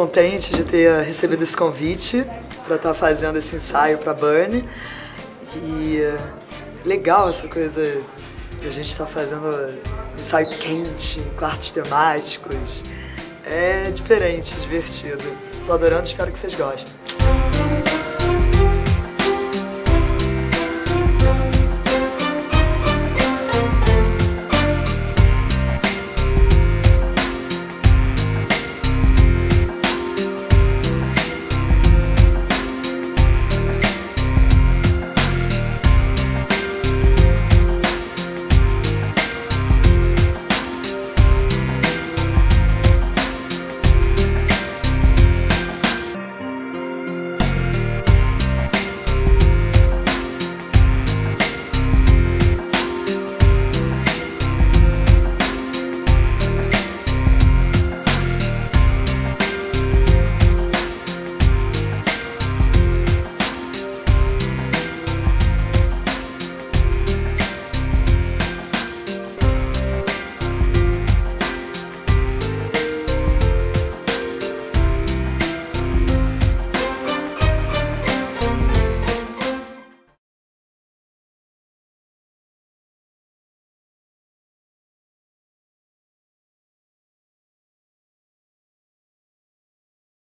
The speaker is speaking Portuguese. contente de ter recebido esse convite para estar fazendo esse ensaio para Burn. E legal essa coisa que a gente está fazendo ensaio quente, quartos temáticos. É diferente, divertido. Tô adorando, espero que vocês gostem.